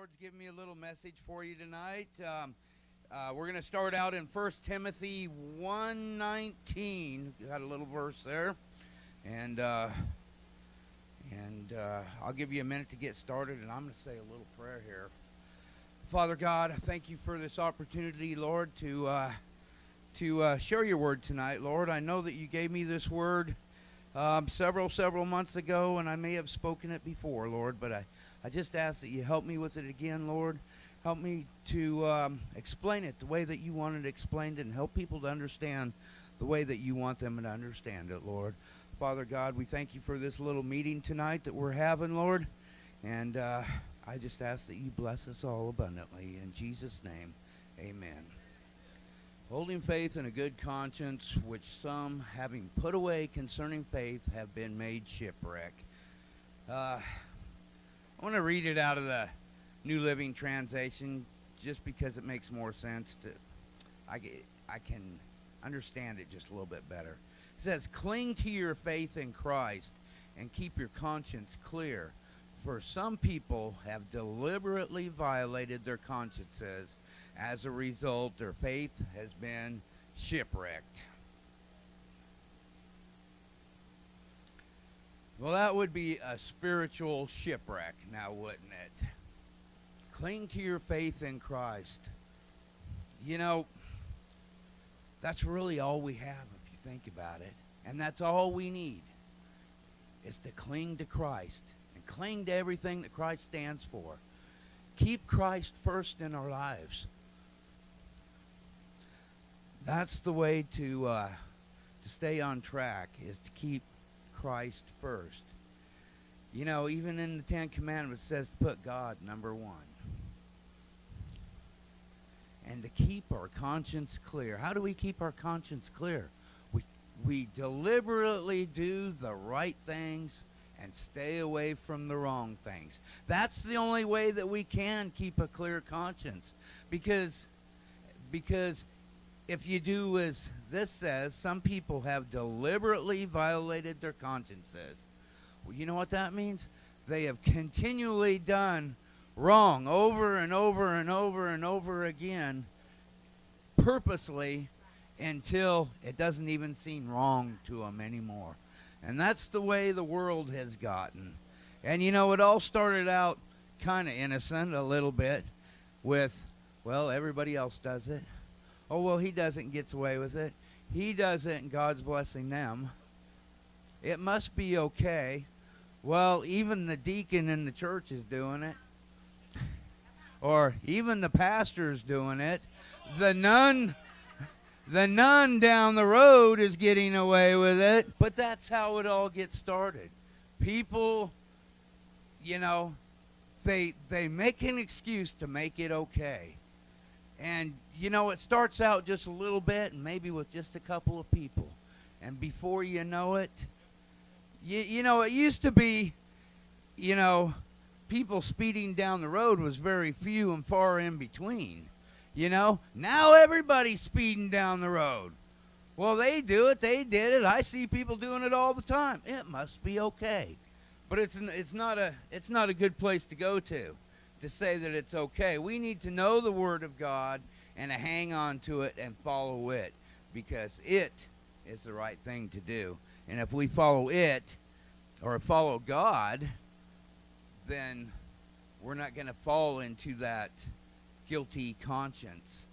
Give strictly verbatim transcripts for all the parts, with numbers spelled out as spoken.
Lord's given me a little message for you tonight. Um, uh, we're going to start out in First Timothy one nineteen. You had a little verse there. And uh, and uh, I'll give you a minute to get started, and I'm going to say a little prayer here. Father God, thank you for this opportunity, Lord, to, uh, to uh, share your word tonight, Lord. I know that you gave me this word um, several, several months ago, and I may have spoken it before, Lord, but I... I just ask that you help me with it again, Lord. Help me to um, explain it the way that you want it explained, and help people to understand the way that you want them to understand it, Lord. Father God, we thank you for this little meeting tonight that we're having, Lord. And uh, I just ask that you bless us all abundantly. In Jesus' name, amen. Holding faith and a good conscience, which some, having put away concerning faith, have been made shipwreck. Uh... I want to read it out of the New Living Translation just because it makes more sense to, I, get, I can understand it just a little bit better. It says, cling to your faith in Christ and keep your conscience clear, for some people have deliberately violated their consciences. As a result, their faith has been shipwrecked. Well, that would be a spiritual shipwreck now, wouldn't it? Cling to your faith in Christ. You know, that's really all we have if you think about it. And that's all we need, is to cling to Christ and cling to everything that Christ stands for. Keep Christ first in our lives. That's the way to, uh, to stay on track, is to keep Christ first. You know, even in the Ten Commandments, it says to put God number one. And to keep our conscience clear. How do we keep our conscience clear? We, we deliberately do the right things and stay away from the wrong things. That's the only way that we can keep a clear conscience. Because, because if you do as this says, some people have deliberately violated their consciences. Well, you know what that means? They have continually done wrong over and over and over and over again, purposely, until it doesn't even seem wrong to them anymore. And that's the way the world has gotten. And you know, it all started out kind of innocent a little bit with, well, everybody else does it. Oh, well, he doesn't, gets away with it. He doesn't, and God's blessing them. It must be okay. Well, even the deacon in the church is doing it. Or even the pastor's doing it. The nun, the nun down the road is getting away with it. But that's how it all gets started. People, you know, they, they make an excuse to make it okay. And, you know, it starts out just a little bit, and maybe with just a couple of people. And before you know it, you, you know, it used to be, you know, people speeding down the road was very few and far in between. You know, now everybody's speeding down the road. Well, they do it. They did it. I see people doing it all the time. It must be okay. But it's, an, it's, not, a, it's not a good place to go to. To say that it's okay. We need to know the Word of God and to hang on to it and follow it, because it is the right thing to do. And if we follow it or follow God, then we're not going to fall into that guilty conscience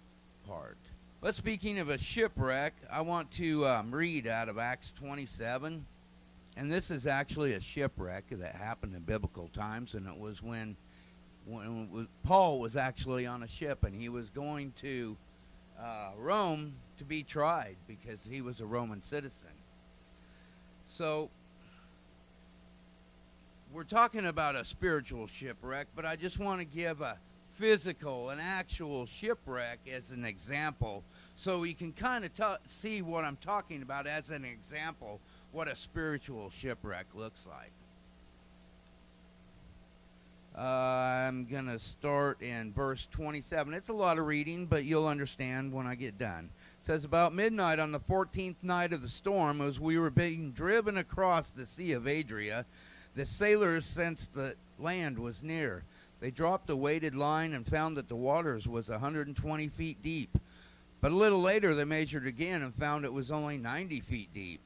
part. But speaking of a shipwreck, I want to um, read out of Acts twenty-seven. And this is actually a shipwreck that happened in biblical times, and it was when When Paul was actually on a ship, and he was going to uh, Rome to be tried because he was a Roman citizen. So we're talking about a spiritual shipwreck, but I just want to give a physical, an actual shipwreck as an example, so we can kind of see what I'm talking about as an example, what a spiritual shipwreck looks like. Uh, I'm going to start in verse twenty-seven. It's a lot of reading, but you'll understand when I get done. It says, about midnight on the fourteenth night of the storm, as we were being driven across the Sea of Adria, the sailors sensed that land was near. They dropped a weighted line and found that the waters was one hundred twenty feet deep. But a little later, they measured again and found it was only ninety feet deep.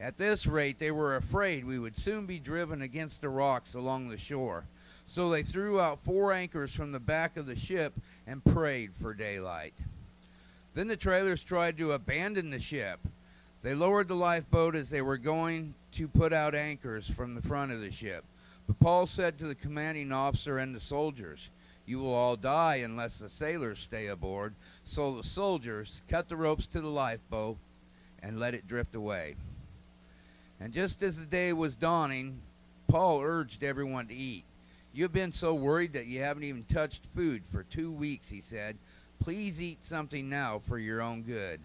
At this rate, they were afraid we would soon be driven against the rocks along the shore. So they threw out four anchors from the back of the ship and prayed for daylight. Then the trailers tried to abandon the ship. They lowered the lifeboat as they were going to put out anchors from the front of the ship. But Paul said to the commanding officer and the soldiers, "You will all die unless the sailors stay aboard." So the soldiers cut the ropes to the lifeboat and let it drift away. And just as the day was dawning, Paul urged everyone to eat. "You've been so worried that you haven't even touched food for two weeks," he said. "Please eat something now for your own good,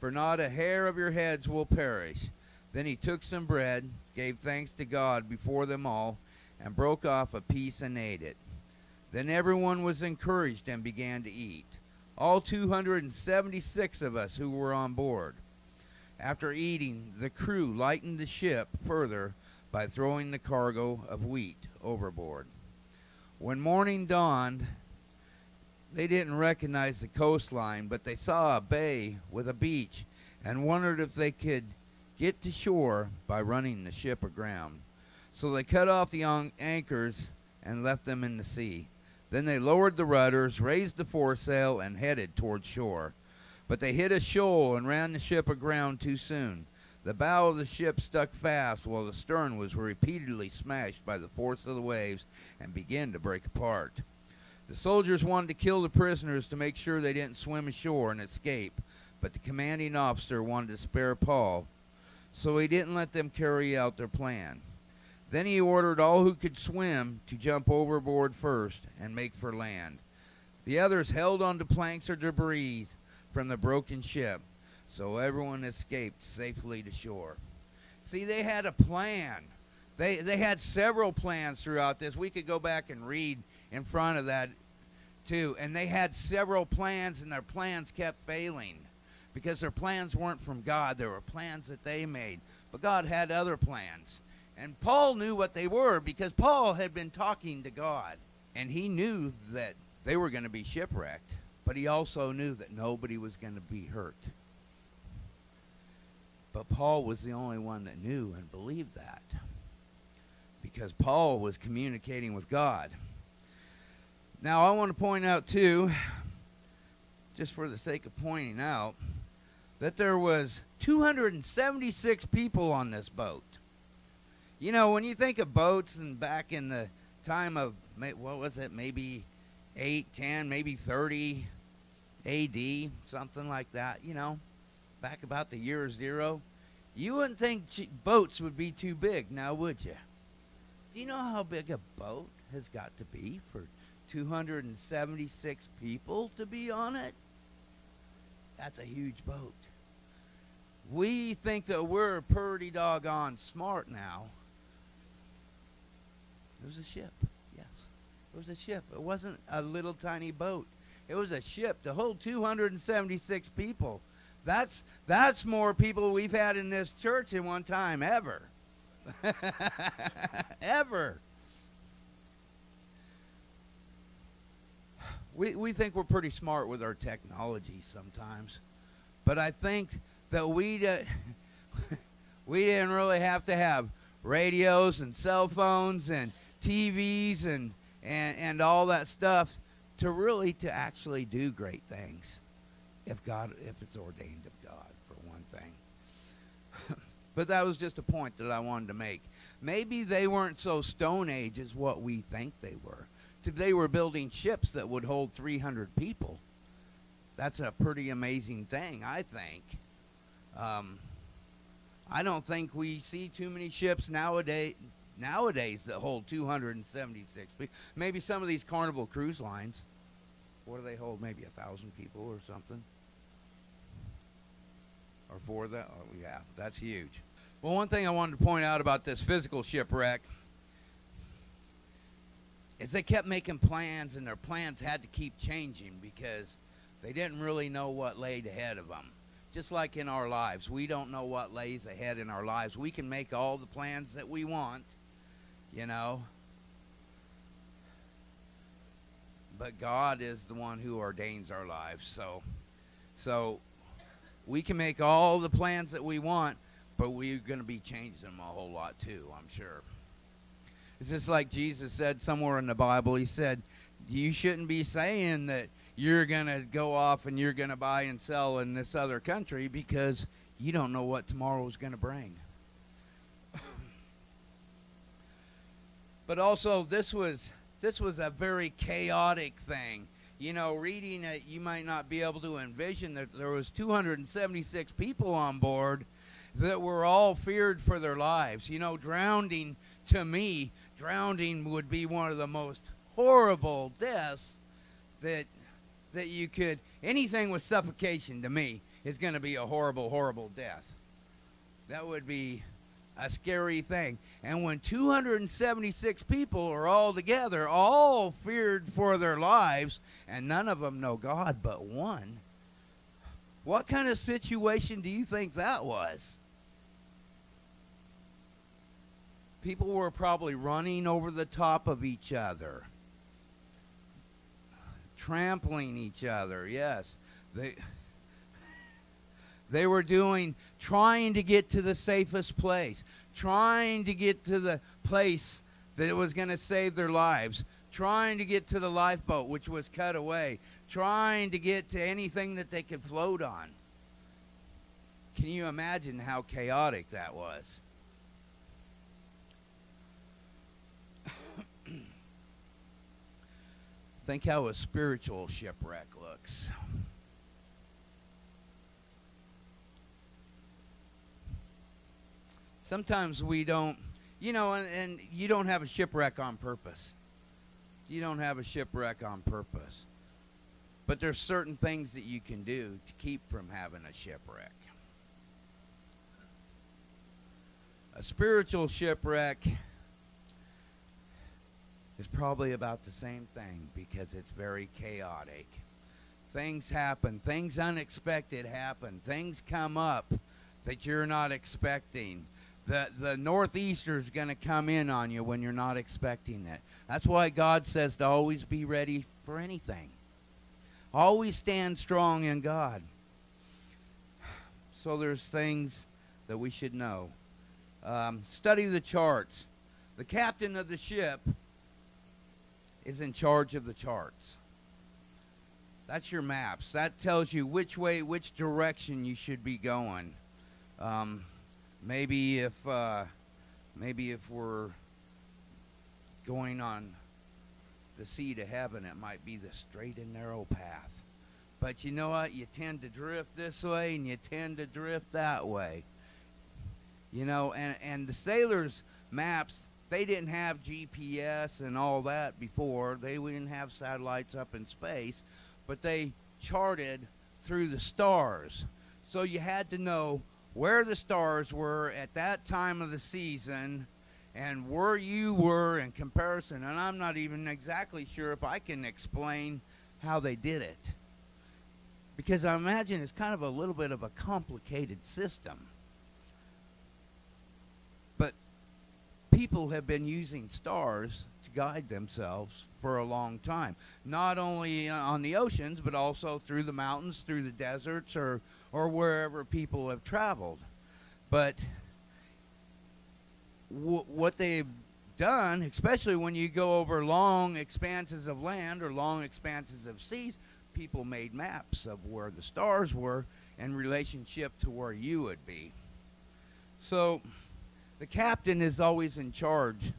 for not a hair of your heads will perish." Then he took some bread, gave thanks to God before them all, and broke off a piece and ate it. Then everyone was encouraged and began to eat, all two hundred seventy-six of us who were on board. After eating, the crew lightened the ship further by throwing the cargo of wheat overboard. When morning dawned, they didn't recognize the coastline, but they saw a bay with a beach and wondered if they could get to shore by running the ship aground. So they cut off the anchors and left them in the sea. Then they lowered the rudders, raised the foresail, and headed toward shore. But they hit a shoal and ran the ship aground too soon. The bow of the ship stuck fast while the stern was repeatedly smashed by the force of the waves and began to break apart. The soldiers wanted to kill the prisoners to make sure they didn't swim ashore and escape, but the commanding officer wanted to spare Paul, so he didn't let them carry out their plan. Then he ordered all who could swim to jump overboard first and make for land. The others held onto planks or debris from the broken ship, so everyone escaped safely to shore. See, they had a plan. They, they had several plans throughout this. We could go back and read in front of that too. And they had several plans, and their plans kept failing because their plans weren't from God. There were plans that they made, but God had other plans. And Paul knew what they were because Paul had been talking to God, and he knew that they were going to be shipwrecked, but he also knew that nobody was going to be hurt. But Paul was the only one that knew and believed that because Paul was communicating with God. Now, I want to point out, too, just for the sake of pointing out, that there was two hundred seventy-six people on this boat. You know, when you think of boats, and back in the time of, what was it, maybe eight, ten, maybe thirty A D, something like that, you know, back about the year zero, you wouldn't think boats would be too big now, would you? Do you know how big a boat has got to be for two hundred seventy-six people to be on it? That's a huge boat. We think that we're pretty doggone smart now. It was a ship, yes. It was a ship. It wasn't a little tiny boat. It was a ship to hold two hundred seventy-six people. That's, that's more people we've had in this church in one time ever. Ever. We, we think we're pretty smart with our technology sometimes, but I think that we, do, we didn't really have to have radios and cell phones and T Vs and, and, and all that stuff to really to actually do great things if, God, if it's ordained of God, for one thing. But that was just a point that I wanted to make. Maybe they weren't so Stone Age as what we think they were. If they were building ships that would hold three hundred people, that's a pretty amazing thing, I think. Um, I don't think we see too many ships nowadays, nowadays that hold two hundred seventy-six people. Maybe some of these Carnival cruise lines, what do they hold? Maybe one thousand people or something? Or four of that? Oh, yeah, that's huge. Well, one thing I wanted to point out about this physical shipwreck is they kept making plans, and their plans had to keep changing because they didn't really know what laid ahead of them. Just like in our lives, we don't know what lays ahead in our lives. We can make all the plans that we want, you know. but God is the one who ordains our lives. So, so we can make all the plans that we want, but we're going to be changing them a whole lot too, I'm sure. It's just like Jesus said somewhere in the Bible. He said, you shouldn't be saying that you're going to go off and you're going to buy and sell in this other country, because you don't know what tomorrow is going to bring. But also, this was this was a very chaotic thing. You know, reading it, you might not be able to envision that there was two hundred seventy-six people on board that were all feared for their lives. You know, drowning, to me, drowning would be one of the most horrible deaths that that you could. Anything with suffocation, to me, is going to be a horrible, horrible death. That would be a scary thing. And when two hundred seventy-six people are all together, all feared for their lives, and none of them know God but one, what kind of situation do you think that was? People were probably running over the top of each other, trampling each other. Yes, they they were doing, trying to get to the safest place, trying to get to the place that was going to save their lives, trying to get to the lifeboat, which was cut away, trying to get to anything that they could float on. Can you imagine how chaotic that was? Think how a spiritual shipwreck looks. Sometimes we don't, you know, and, and you don't have a shipwreck on purpose. You don't have a shipwreck on purpose. But there's certain things that you can do to keep from having a shipwreck. A spiritual shipwreck is probably about the same thing, because it's very chaotic. Things happen. Things unexpected happen. Things come up that you're not expecting. The, the northeaster is going to come in on you when you're not expecting it. That's why God says to always be ready for anything. Always stand strong in God. So there's things that we should know. Um, study the charts. The captain of the ship is in charge of the charts. That's your maps. That tells you which way, which direction you should be going. Um, maybe if uh, maybe if we're going on the sea to heaven, it might be the straight and narrow path. But you know what? You tend to drift this way and you tend to drift that way. You know, and, and the sailors' maps, they didn't have G P S and all that before. They didn't have satellites up in space, but they charted through the stars. So you had to know where the stars were at that time of the season and where you were in comparison. And I'm not even exactly sure if I can explain how they did it, because I imagine it's kind of a little bit of a complicated system. People have been using stars to guide themselves for a long time, not only on the oceans, but also through the mountains, through the deserts, or, or wherever people have traveled. But w what they've done, especially when you go over long expanses of land or long expanses of seas, people made maps of where the stars were in relationship to where you would be. So the captain is always in charge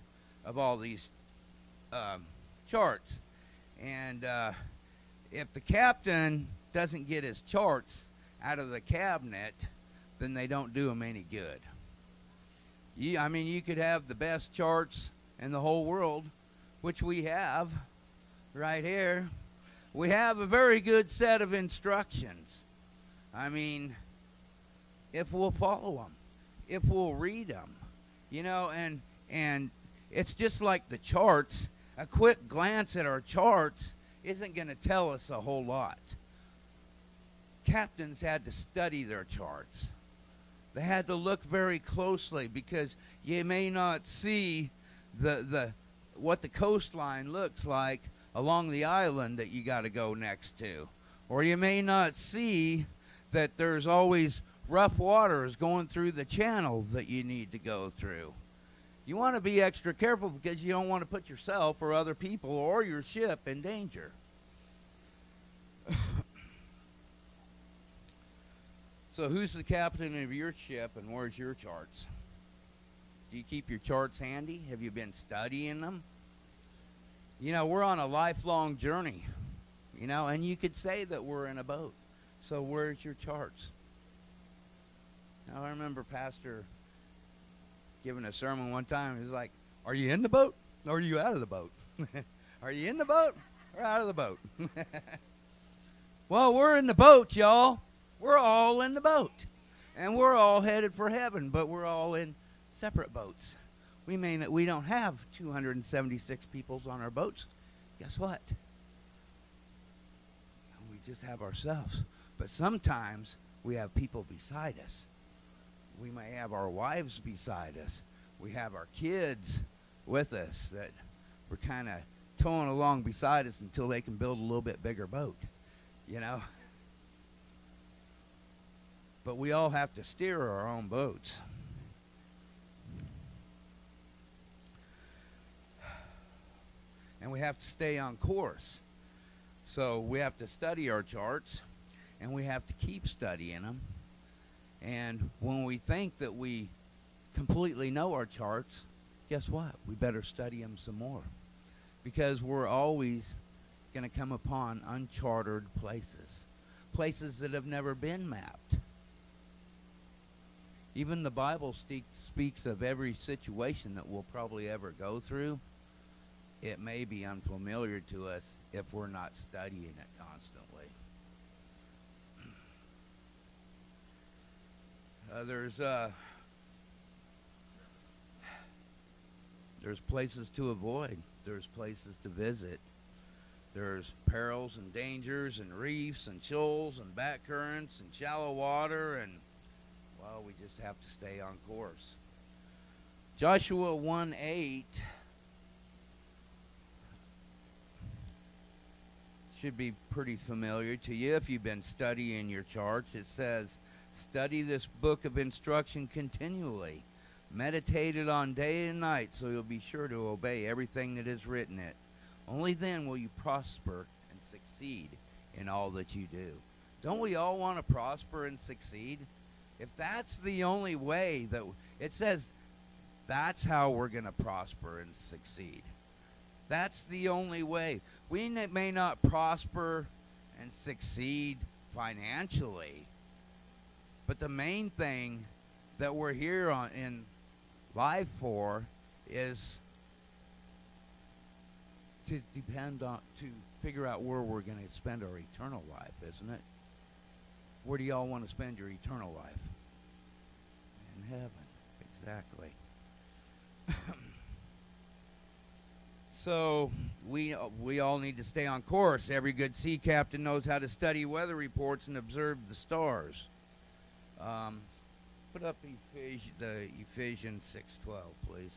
of all these uh, charts. And uh, if the captain doesn't get his charts out of the cabinet, then they don't do him any good. You, I mean, you could have the best charts in the whole world, which we have right here. We have a very good set of instructions. I mean, if we'll follow them, if we'll read them. You know, and and it's just like the charts. A quick glance at our charts isn't going to tell us a whole lot. Captains had to study their charts. They had to look very closely, because you may not see the the what the coastline looks like along the island that you got to go next to. Or you may not see that there's always rough waters going through the channel that you need to go through. You want to be extra careful because you don't want to put yourself or other people or your ship in danger. So who's the captain of your ship and where's your charts? Do you keep your charts handy? Have you been studying them? You know, we're on a lifelong journey, you know, and you could say that we're in a boat. So where's your charts? Now, I remember Pastor giving a sermon one time. He was like, are you in the boat or are you out of the boat? Are you in the boat or out of the boat? Well, we're in the boat, y'all. We're all in the boat. And we're all headed for heaven, but we're all in separate boats. We mean that we don't have two hundred seventy-six peoples on our boats. Guess what? We just have ourselves. But sometimes we have people beside us. We may have our wives beside us. We have our kids with us that we're kind of towing along beside us until they can build a little bit bigger boat, you know. But we all have to steer our own boats. And we have to stay on course. So we have to study our charts, and we have to keep studying them. And when we think that we completely know our charts, guess what? We better study them some more, because we're always going to come upon uncharted places, places that have never been mapped. Even the Bible speaks of every situation that we'll probably ever go through. It may be unfamiliar to us if we're not studying it constantly. Uh, there's, uh, there's places to avoid. There's places to visit. There's perils and dangers and reefs and shoals and back currents and shallow water, and, well, we just have to stay on course. Joshua one eight should be pretty familiar to you if you've been studying your charts. It says, study this book of instruction continually. Meditate it on day and night so you'll be sure to obey everything that is written in it. Only then will you prosper and succeed in all that you do. Don't we all want to prosper and succeed? If that's the only way that it says, that's how we're going to prosper and succeed. That's the only way. We may not prosper and succeed financially, but the main thing that we're here on in life for is to depend on, to figure out where we're going to spend our eternal life, isn't it? Where do y'all want to spend your eternal life? In heaven, exactly. So we, we all need to stay on course. Every good sea captain knows how to study weather reports and observe the stars. Um, put up Ephes the Ephesians six twelve, please.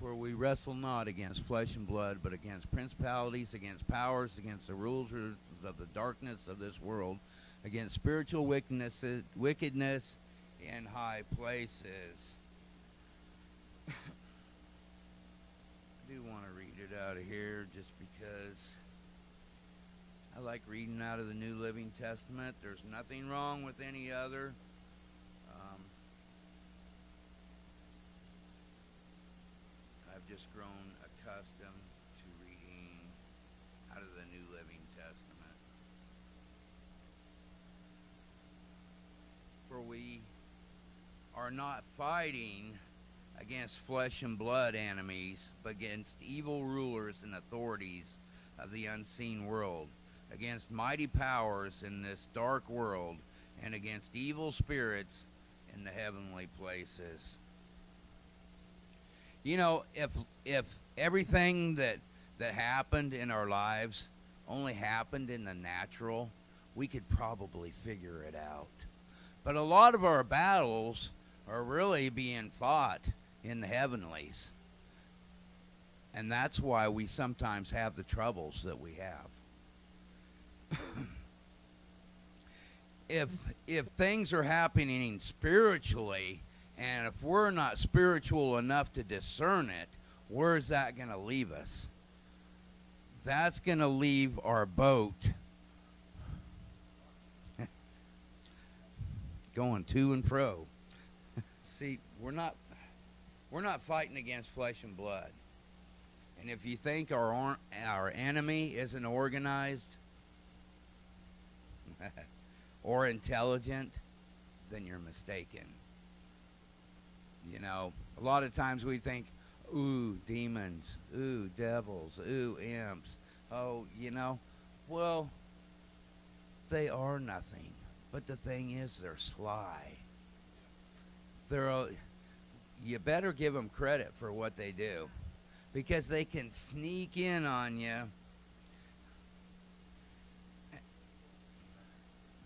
For we wrestle not against flesh and blood, but against principalities, against powers, against the rulers of the darkness of this world, against spiritual wickedness in high places. I do want to read it out of here just because I like reading out of the New Living Testament. There's nothing wrong with any other. Um, I've just grown accustomed to reading out of the New Living Testament. For we are not fighting against flesh and blood enemies, but against evil rulers and authorities of the unseen world, against mighty powers in this dark world, and against evil spirits in the heavenly places. You know, if if everything that that happened in our lives only happened in the natural, we could probably figure it out. But a lot of our battles are really being fought in the heavenlies. And that's why we sometimes have the troubles that we have. If, if things are happening spiritually, and if we're not spiritual enough to discern it, where is that going to leave us? That's going to leave our boat going to and fro. See, we're not, we're not fighting against flesh and blood. And if you think our, our enemy isn't organized or intelligent, then you're mistaken. You know, a lot of times we think, ooh, demons, ooh, devils, ooh, imps. Oh, you know, well, they are nothing. But the thing is, they're sly. They're a, you better give them credit for what they do, because they can sneak in on you.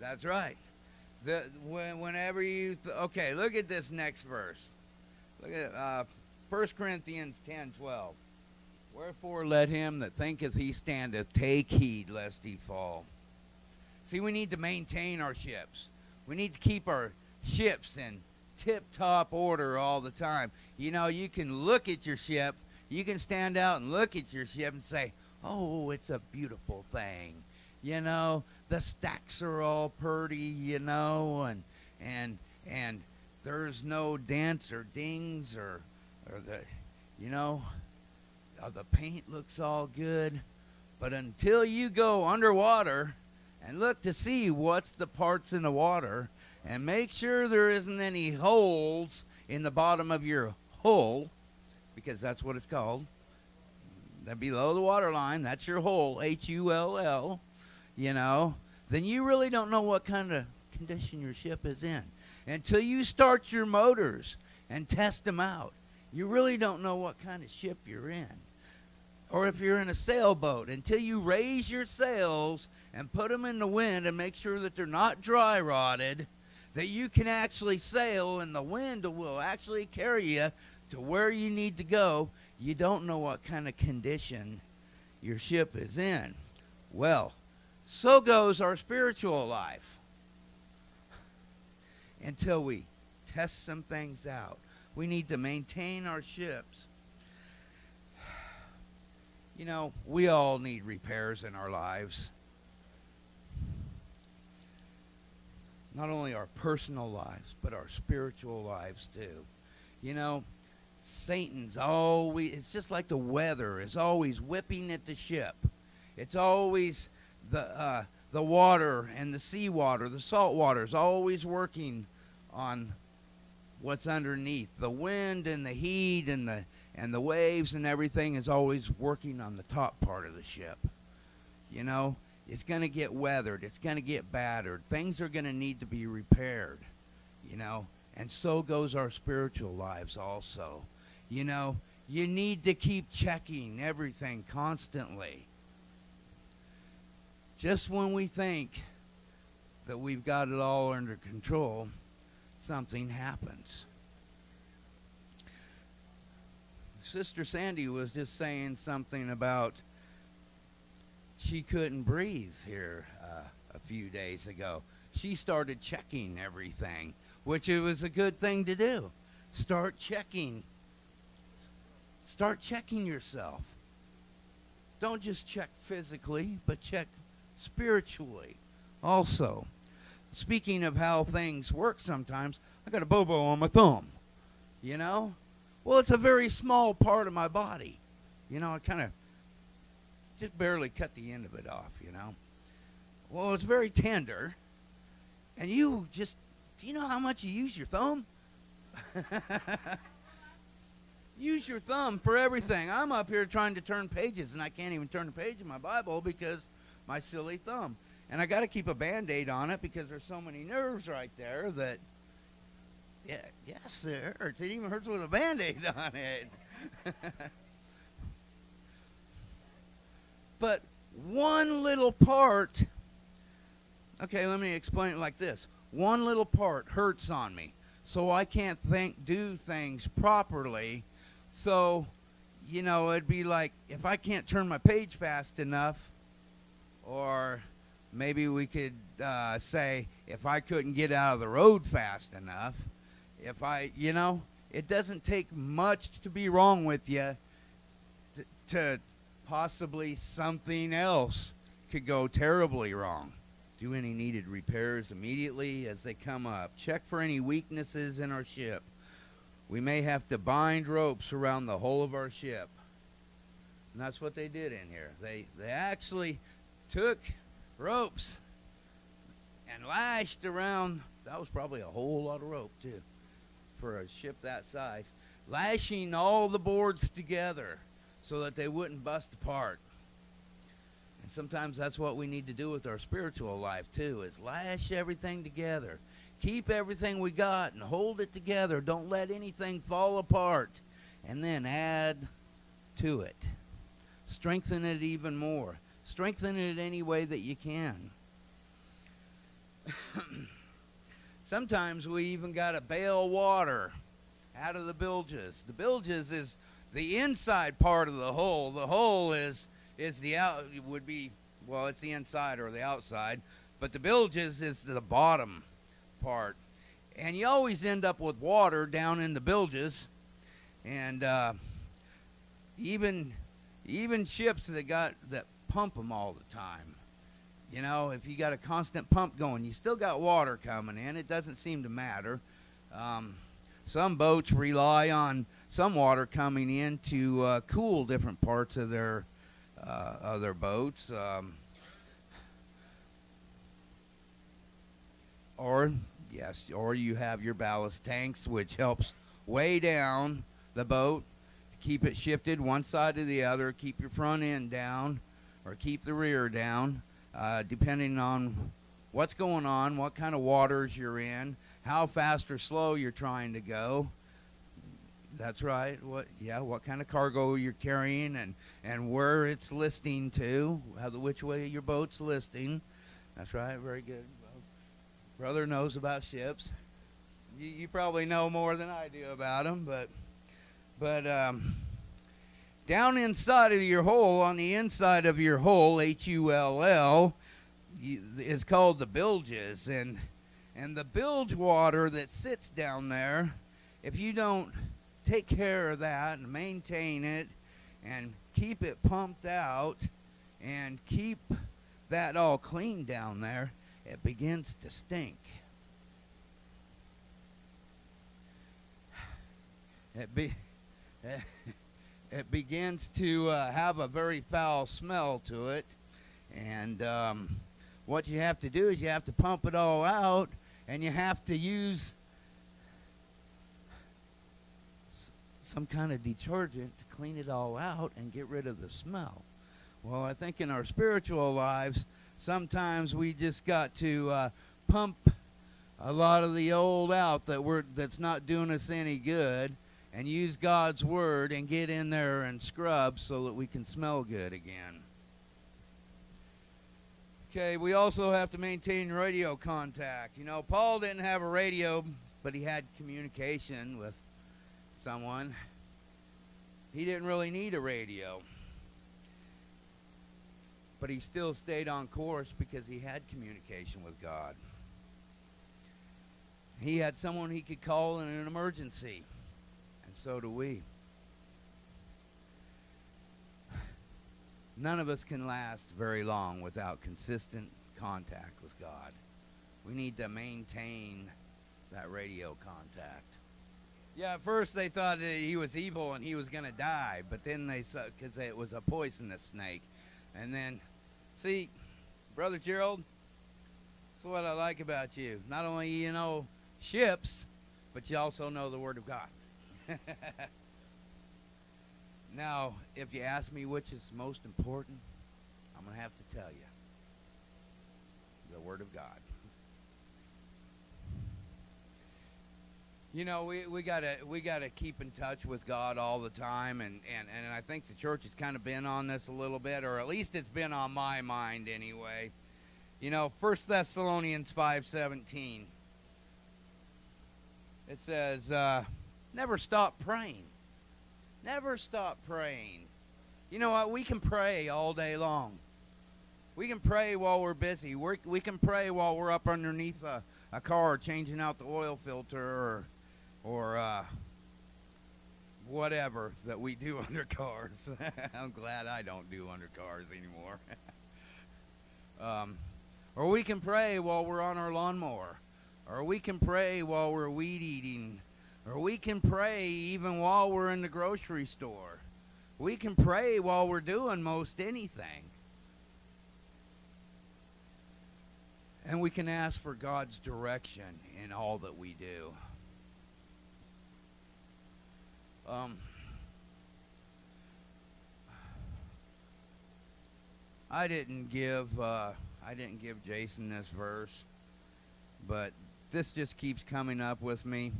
That's right. The, when, whenever you, th okay, look at this next verse. Look at uh, First Corinthians ten twelve. Wherefore let him that thinketh he standeth take heed lest he fall. See, we need to maintain our ships. We need to keep our ships in tip-top order all the time. You know, you can look at your ship. You can stand out and look at your ship and say, oh, it's a beautiful thing. You know, the stacks are all pretty, you know, and and and there's no dents or dings or or the, you know, the paint looks all good. But until you go underwater and look to see what's the parts in the water and make sure there isn't any holes in the bottom of your hull, because that's what it's called, that below the water line, that's your hull, H U L L. You know, then you really don't know what kind of condition your ship is in. Until you start your motors and test them out, you really don't know what kind of ship you're in. Or if you're in a sailboat, until you raise your sails and put them in the wind and make sure that they're not dry rotted, that you can actually sail and the wind will actually carry you to where you need to go, you don't know what kind of condition your ship is in. Well, so goes our spiritual life. Until we test some things out, we need to maintain our ships. You know, we all need repairs in our lives. Not only our personal lives, but our spiritual lives too. You know, Satan's always, it's just like the weather, is always whipping at the ship. It's always The, uh, the water and the seawater, the salt water is always working on what's underneath. The wind and the heat and the, and the waves and everything is always working on the top part of the ship. You know, it's going to get weathered. It's going to get battered. Things are going to need to be repaired, you know. And so goes our spiritual lives also. You know, you need to keep checking everything constantly. Just when we think that we've got it all under control, something happens. Sister Sandy was just saying something about she couldn't breathe here uh, a few days ago. She started checking everything, which it was a good thing to do. Start checking. Start checking yourself. Don't just check physically, but check spiritually also. Speaking of how things work sometimes, I got a bobo on my thumb, you know. Well, it's a very small part of my body, you know. I kind of just barely cut the end of it off, you know. Well, it's very tender, and you just, do you know how much you use your thumb? Use your thumb for everything. I'm up here trying to turn pages, and I can't even turn a page in my Bible because my silly thumb. And I got to keep a Band-Aid on it because there's so many nerves right there that, yeah, yes, it hurts. It even hurts with a Band-Aid on it. But one little part. Okay, let me explain it like this. One little part hurts on me, so I can't think, do things properly. So, you know, it'd be like if I can't turn my page fast enough, or maybe we could uh, say if I couldn't get out of the road fast enough, if I, you know, it doesn't take much to be wrong with you to, to possibly something else could go terribly wrong. Do any needed repairs immediately as they come up. Check for any weaknesses in our ship. We may have to bind ropes around the whole of our ship. And that's what they did in here. They, they actually took ropes and lashed around. That was probably a whole lot of rope, too, for a ship that size. Lashing all the boards together so that they wouldn't bust apart. And sometimes that's what we need to do with our spiritual life, too, is lash everything together. Keep everything we got and hold it together. Don't let anything fall apart. And then add to it. Strengthen it even more. Strengthen it any way that you can. Sometimes we even got to bail water out of the bilges. The bilges is the inside part of the hull. The hull is, is the out, would be, well, it's the inside or the outside. But the bilges is the bottom part, and you always end up with water down in the bilges. And uh, even even ships that got that pump them all the time, you know, if you got a constant pump going, you still got water coming in. It doesn't seem to matter. Um, some boats rely on some water coming in to uh, cool different parts of their uh, of their boats. Um, Or, yes, or you have your ballast tanks, which helps weigh down the boat, keep it shifted one side to the other, keep your front end down, or keep the rear down, uh, depending on what's going on, what kind of waters you're in, how fast or slow you're trying to go. That's right. What, yeah, what kind of cargo you're carrying, and, and where it's listing to, how the, which way your boat's listing. That's right. Very good. Brother knows about ships. You, you probably know more than I do about them, but but um, down inside of your hull, on the inside of your hull, H U L L, is called the bilges, and and the bilge water that sits down there, if you don't take care of that and maintain it and keep it pumped out and keep that all clean down there, it begins to stink. It, be, it begins to uh, have a very foul smell to it. And um, what you have to do is you have to pump it all out, and you have to use some kind of detergent to clean it all out and get rid of the smell. Well, I think in our spiritual lives, sometimes we just got to uh, pump a lot of the old out that we're, that's not doing us any good, and use God's word and get in there and scrub so that we can smell good again. Okay, we also have to maintain radio contact. You know, Paul didn't have a radio, but he had communication with someone. He didn't really need a radio. But he still stayed on course because he had communication with God. He had someone he could call in an emergency. And so do we. None of us can last very long without consistent contact with God. We need to maintain that radio contact. Yeah, at first they thought that he was evil and he was going to die. But then they saw, because it was a poisonous snake. And then, see, Brother Gerald, that's what I like about you. Not only you know ships, but you also know the Word of God. Now, if you ask me which is most important, I'm going to have to tell you. The Word of God. You know, we, we gotta we gotta keep in touch with God all the time, and, and, and I think the church has kind of been on this a little bit, or at least it's been on my mind anyway. You know, First Thessalonians five seventeen. It says, uh, never stop praying. Never stop praying. You know what? We can pray all day long. We can pray while we're busy. We're, we can pray while we're up underneath a, a car changing out the oil filter, or or uh, whatever that we do under cars. I'm glad I don't do under cars anymore. um, or we can pray while we're on our lawnmower. Or we can pray while we're weed eating. Or we can pray even while we're in the grocery store. We can pray while we're doing most anything. And we can ask for God's direction in all that we do. Um, I didn't give uh, I didn't give Jason this verse, but this just keeps coming up with me.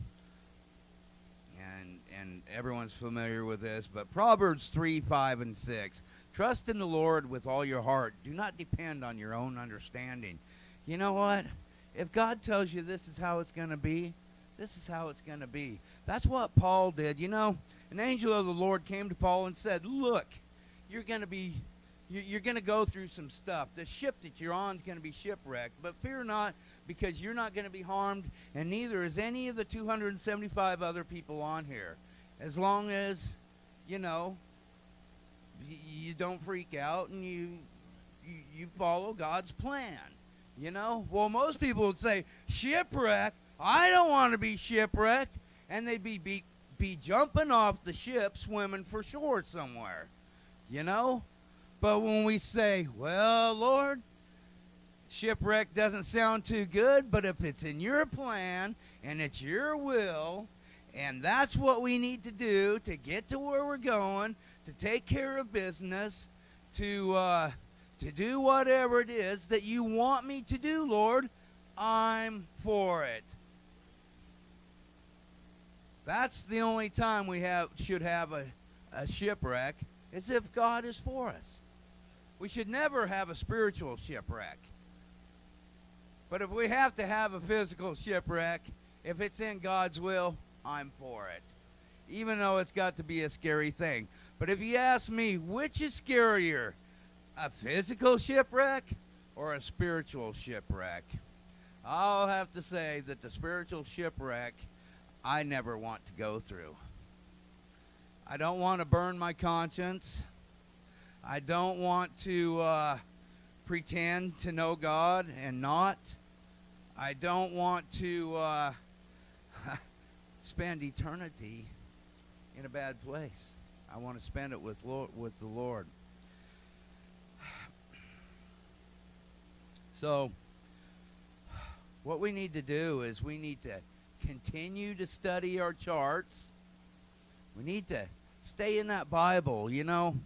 And, and everyone's familiar with this, but Proverbs three, five, and six. Trust in the Lord with all your heart. Do not depend on your own understanding. You know what? If God tells you this is how it's going to be, this is how it's going to be. That's what Paul did. You know, an angel of the Lord came to Paul and said, look, you're going to be, you're going to go through some stuff. The ship that you're on is going to be shipwrecked, but fear not, because you're not going to be harmed, and neither is any of the two hundred seventy-five other people on here. As long as, you know, you don't freak out and you, you, you follow God's plan, you know. Well, most people would say, shipwreck? I don't want to be shipwrecked. And they'd be, be, be jumping off the ship, swimming for shore somewhere, you know. But when we say, well, Lord, shipwreck doesn't sound too good, but if it's in your plan and it's your will, and that's what we need to do to get to where we're going, to take care of business, to, uh, to do whatever it is that you want me to do, Lord, I'm for it. That's the only time we have should have a, a shipwreck, is if God is for us. We should never have a spiritual shipwreck. But if we have to have a physical shipwreck, if it's in God's will, I'm for it. Even though it's got to be a scary thing. But if you ask me, which is scarier, a physical shipwreck or a spiritual shipwreck? I'll have to say that the spiritual shipwreck, I never want to go through. I don't want to burn my conscience. I don't want to uh, pretend to know God and not. I don't want to uh, spend eternity in a bad place. I want to spend it with Lord, with the Lord. So what we need to do is we need to continue to study our charts. We need to stay in that Bible, you know.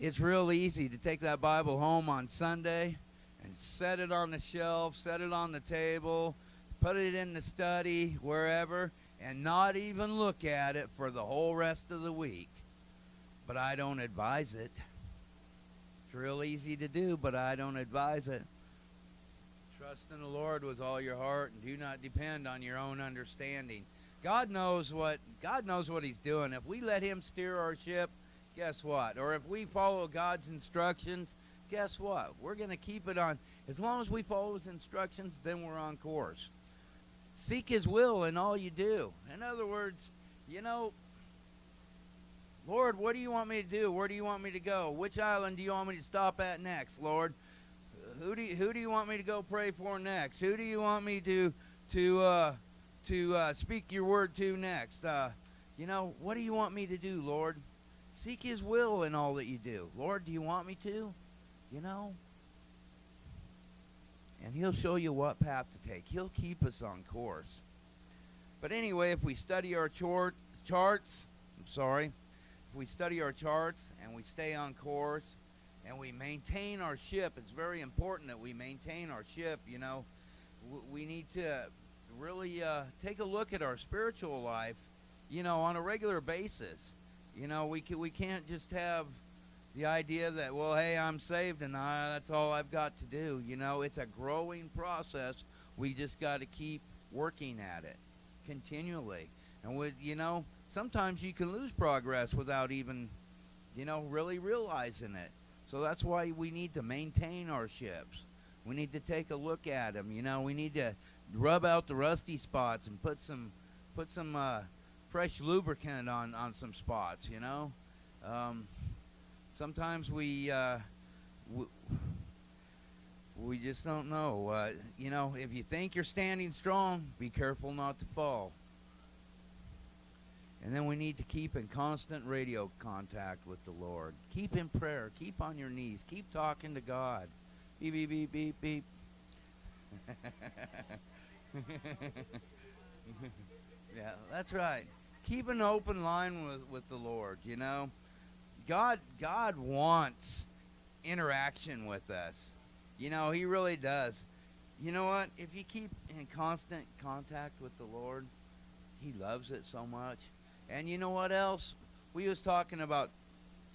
It's real easy to take that Bible home on Sunday and set it on the shelf, set it on the table, put it in the study, wherever, and not even look at it for the whole rest of the week. But I don't advise it. It's real easy to do, but I don't advise it. Trust in the Lord with all your heart, and do not depend on your own understanding. God knows what, God knows what He's doing. If we let Him steer our ship, guess what? Or if we follow God's instructions, guess what? We're going to keep it on. As long as we follow His instructions, then we're on course. Seek His will in all you do. In other words, you know, Lord, what do you want me to do? Where do you want me to go? Which island do you want me to stop at next, Lord? Who do you, who do you want me to go pray for next? Who do you want me to to uh, to uh, speak your word to next? Uh, you know, what do you want me to do, Lord? Seek His will in all that you do. Lord, do you want me to? You know? And He'll show you what path to take. He'll keep us on course. But anyway, if we study our chart, charts, I'm sorry, if we study our charts and we stay on course and we maintain our ship, it's very important that we maintain our ship, you know. We need to really uh, take a look at our spiritual life, you know, on a regular basis. You know, we can, we can't just have the idea that, well, hey, I'm saved and I, that's all I've got to do. You know, it's a growing process. We just got to keep working at it continually. And, with, you know, sometimes you can lose progress without even, you know, really realizing it. So that's why we need to maintain our ships. We need to take a look at them. You know, we need to rub out the rusty spots and put some, put some uh, fresh lubricant on, on some spots, you know. Um, sometimes we, uh, we, we just don't know. Uh, you know, if you think you're standing strong, be careful not to fall. And then we need to keep in constant radio contact with the Lord. Keep in prayer. Keep on your knees. Keep talking to God. Beep, beep, beep, beep, beep. Yeah, that's right. Keep an open line with, with the Lord, you know. God, God wants interaction with us. You know, he really does. You know what? If you keep in constant contact with the Lord, he loves it so much. And you know what else? We was talking about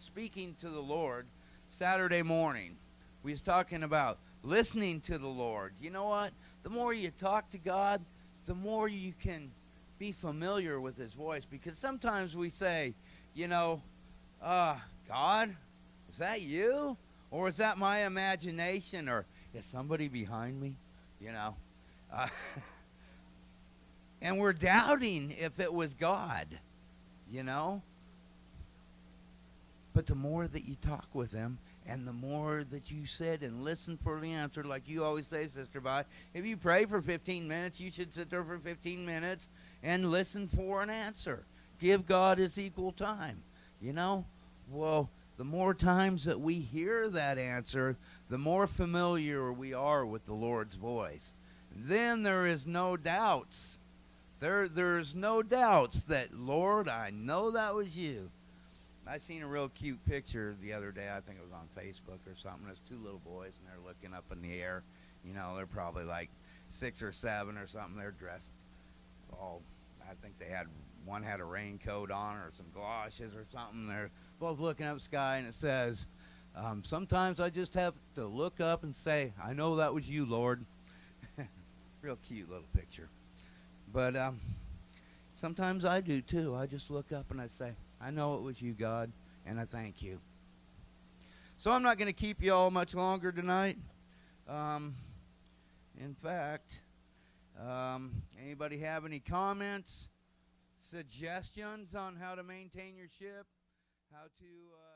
speaking to the Lord Saturday morning. We was talking about listening to the Lord. You know what? The more you talk to God, the more you can be familiar with his voice. Because sometimes we say, you know, uh, God, is that you? Or is that my imagination? Or is somebody behind me? You know? Uh, and we're doubting if it was God, you know? But the more that you talk with him, and the more that you sit and listen for the answer, like you always say, Sister Vi, if you pray for fifteen minutes, you should sit there for fifteen minutes and listen for an answer. Give God his equal time, you know? Well, the more times that we hear that answer, the more familiar we are with the Lord's voice. Then there is no doubts. There, there's no doubts that, Lord, I know that was you. I seen a real cute picture the other day. I think it was on Facebook or something. There's two little boys, and they're looking up in the air. You know, they're probably like six or seven or something. They're dressed all, I think they had, one had a raincoat on or some galoshes or something. They're both looking up sky, and it says, um, sometimes I just have to look up and say, I know that was you, Lord. Real cute little picture. But um, sometimes I do, too. I just look up and I say, I know it was you, God, and I thank you. So I'm not going to keep you all much longer tonight. Um, in fact, um, anybody have any comments, suggestions on how to maintain your ship, how to... Uh